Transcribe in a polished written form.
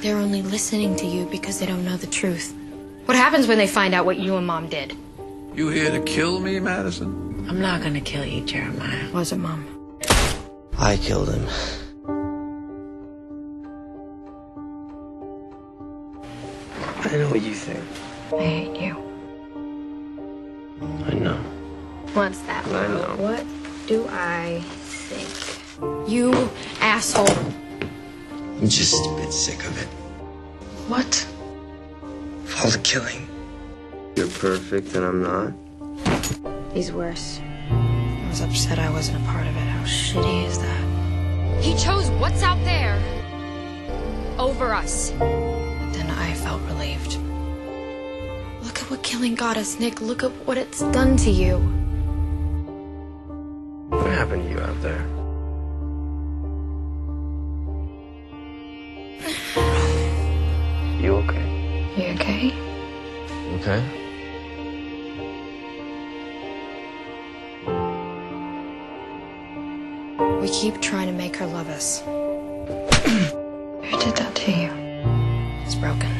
They're only listening to you because they don't know the truth. What happens when they find out what you and Mom did? You here to kill me, Madison? I'm not gonna kill you, Jeremiah. Was it, Mom? I killed him. I know what you think. I hate you. I know. What's that? I know. What do I think? You asshole. I'm just a bit sick of it. What? All the killing. You're perfect and I'm not. He's worse. I was upset I wasn't a part of it. How shitty is that? He chose what's out there over us. Then I felt relieved. Look at what killing got us, Nick. Look at what it's done to you. What happened to you out there? You okay? You okay? Okay. We keep trying to make her love us. Who did that to you? It's broken.